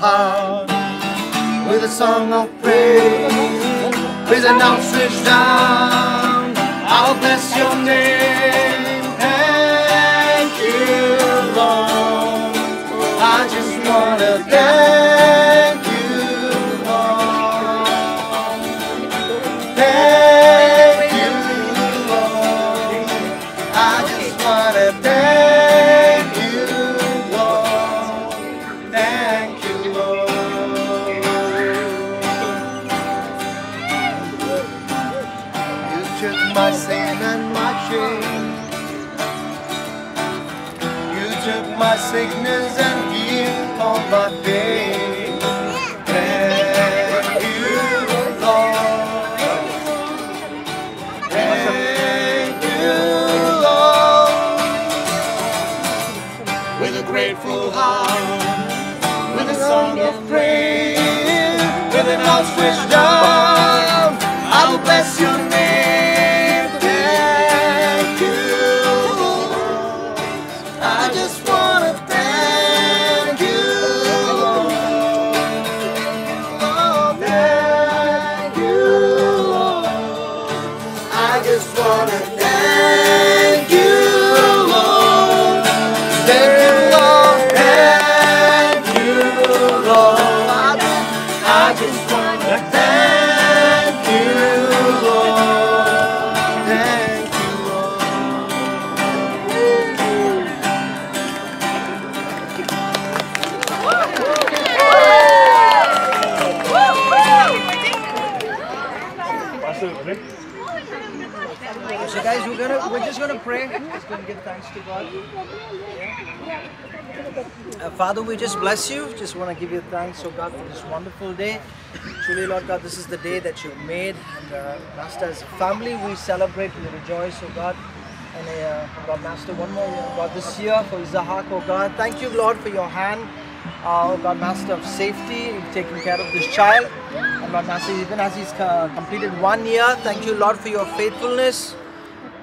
heart with a song of praise. With an outstretched hand, I'll bless your name. Thank you, Lord. I just wanna thank you, Lord. Thank you, Lord. I just wanna thank you, Lord. Thank you, Lord. You took my sin and my shame. You took my sickness and healed all my pain. Thank you, Lord. Thank you, Lord. With a grateful heart, with a song of praise, with an outstretched arm, I'll bless your name. So guys, we're just gonna pray. Just gonna give thanks to God. Father, we just bless you. Just wanna give you thanks, oh God, for this wonderful day. Truly, Lord God, this is the day that you made, and Master, as a family, we celebrate, we rejoice, oh God. And God, Master, one more year, God, this year for Izahaaks, oh God. Thank you, Lord, for your hand. Oh God, Master, of safety, you've taken care of this child. And Lord Master, even as he's completed 1 year, thank you, Lord, for your faithfulness.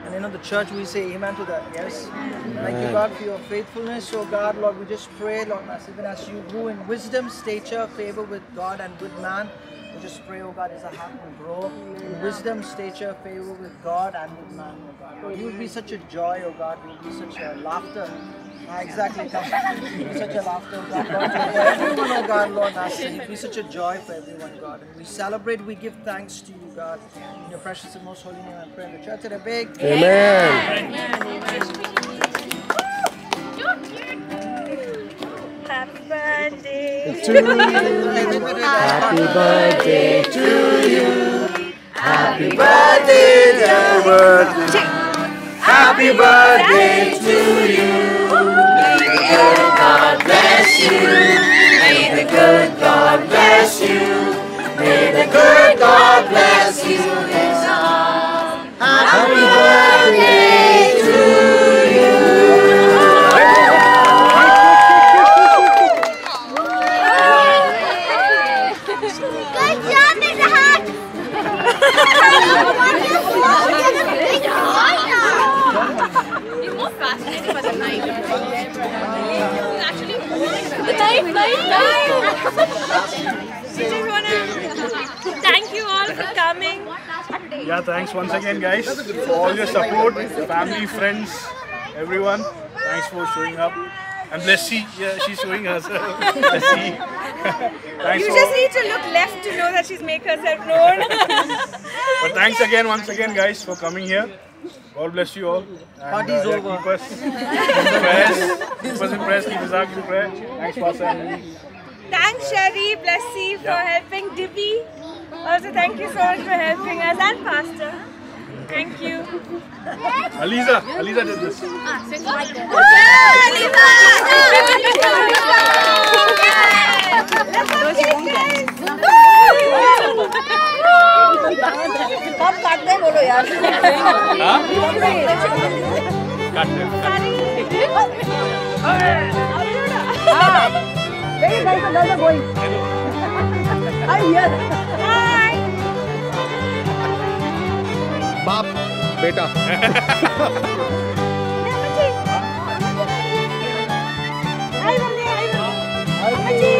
And you know, the church, we say amen to that, yes? Amen. Thank you, God, for your faithfulness. Oh God, Lord, we just pray, Lord Master, even as you grew in wisdom, stature, favor with God and with man, we just pray, oh God, Izahaaks will grow in wisdom, stature, favor with God and with man, oh God. Lord, you would be such a joy, oh God, you would be such a laughter. Exactly, such a laughter, oh God, Lord, for everyone, oh God, Lord, Master, be such a joy for everyone, God. And we celebrate, we give thanks to you, God, in your precious and most holy name, I pray. The church today, big amen. Happy birthday to you. Happy birthday to you. Happy birthday, dear world. Happy birthday to you. May the good God bless you. May the good God bless you. May the good God bless you. Happy birthday to you. Good job, Izahaaks. You're more fascinated by the night. Thank you all for coming. Yeah, thanks once again, guys, for all your support, family, friends, everyone. Thanks for showing up. And Blessy, yeah, she's showing herself. Blessy. You just need to look left to know that she's making herself known. But thanks again, once again, guys, for coming here. God bless you all. Party's over. Keep us impressed. Keep us in prayer. Thanks, Pastor. Thanks, Sherry, Blessy, for helping. Dibby, also thank you so much for helping us, and Pastor. Thank you. Aliza did this. बाप बेटा आई बंदे आई बंदे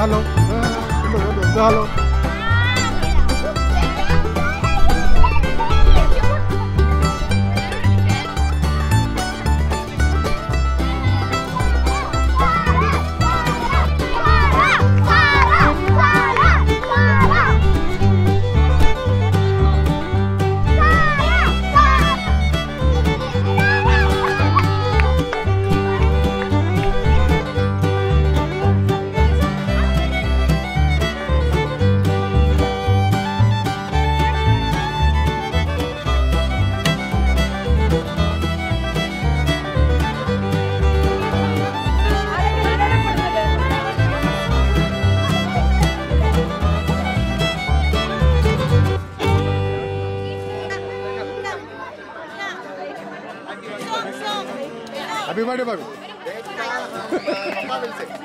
hello. Hello. Hello. Everybody, baby. Mama will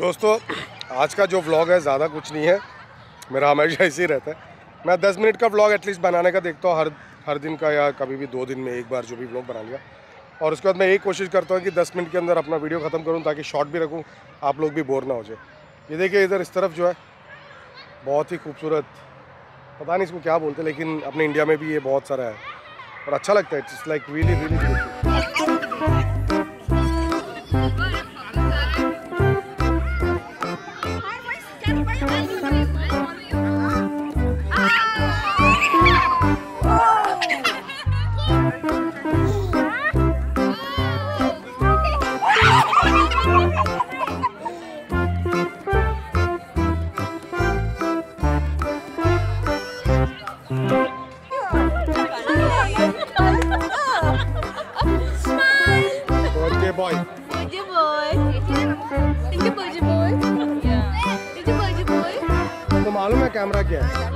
दोस्तों आज का जो vlog है ज़्यादा कुछ नहीं है, मेरा हमेशा ऐसे ही रहता है। मैं 10 मिनट का व्लॉग एटलीस्ट बनाने का देखता हूँ हर दिन का, या कभी भी 2 दिन में एक बार जो भी व्लॉग बना लिया। और उसके बाद मैं यही कोशिश करता हूँ कि 10 मिनट के अंदर अपना वीडियो ख़त्म करूँ, ताकि शॉर्ट भी रखूँ, आप लोग भी बोर ना हो जाए। ये देखिए इधर इस तरफ जो है बहुत ही खूबसूरत, पता नहीं इसको क्या बोलते, लेकिन अपने इंडिया में भी ये बहुत सारा है और अच्छा लगता है। It's like really really camera क्या है?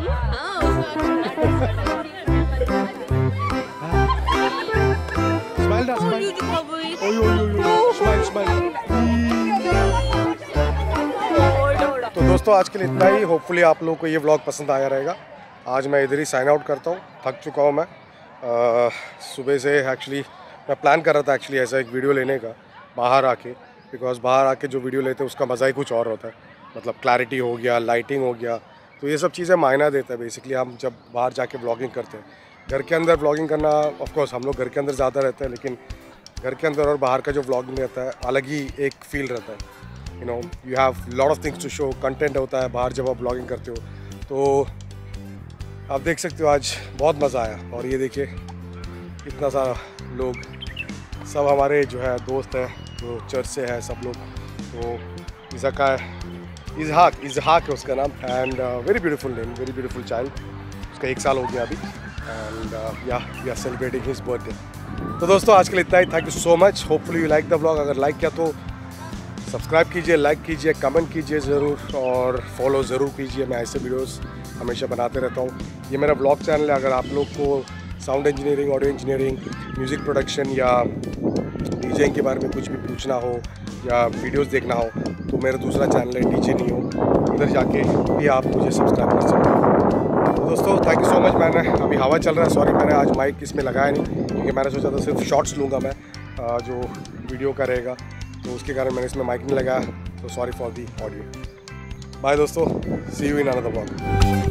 तो दोस्तों आज के लिए इतना ही। होपफुली आप लोगों को ये व्लॉग पसंद आया रहेगा। आज मैं इधर ही साइन आउट करता हूँ, थक चुका हूँ मैं। सुबह से एक्चुअली मैं प्लान कर रहा था एक्चुअली ऐसा एक वीडियो लेने का बाहर आके, बिकॉज बाहर आके जो वीडियो लेते हैं उसका मज़ा ही कुछ और होता है। मतलब क्लैरिटी हो गया, लाइटिंग हो गया, तो ये सब चीज़ें मायना देता है बेसिकली हम जब बाहर जाके व्लॉगिंग करते हैं। घर के अंदर व्लॉगिंग करना, ऑफ कोर्स हम लोग घर के अंदर ज़्यादा रहते हैं, लेकिन घर के अंदर और बाहर का जो व्लॉगिंग रहता है अलग ही एक फील रहता है। You know, you have lot of things to show, content होता है बाहर जब आप व्लॉगिंग करते हो। तो आप देख सकते हो आज बहुत मज़ा आया। और ये देखिए इतना सारा लोग, सब हमारे जो है दोस्त हैं जो चर्च से है, सब लोग। तो इजहाक है उसका नाम, and very beautiful name, very beautiful child. उसका 1 साल हो गया अभी, and yeah we are celebrating his birthday. तो दोस्तों आज के लिए इतना ही। Thank you so much. Hopefully you like the vlog. अगर लाइक किया तो सब्सक्राइब कीजिए, लाइक कीजिए, कमेंट कीजिए ज़रूर, और फॉलो ज़रूर कीजिए। मैं ऐसे वीडियोस हमेशा बनाते रहता हूँ। ये मेरा व्लॉग चैनल है। अगर आप लोग को sound engineering, audio engineering, music production या डीजेइंग के बारे में कुछ भी पूछना हो या वीडियोस देखना हो, तो मेरा दूसरा चैनल है डीजे नियो, उधर जाके भी आप मुझे सब्सक्राइब कर सकते हो। तो दोस्तों थैंक यू सो मच। मैंने अभी हवा चल रहा है, सॉरी मैंने आज माइक इसमें लगाया नहीं, क्योंकि मैंने सोचा था सिर्फ शॉर्ट्स लूँगा मैं जो वीडियो का रहेगा, तो उसके कारण मैंने इसमें माइक नहीं लगाया। तो sorry for the audio. Bye दोस्तों, see you in another vlog.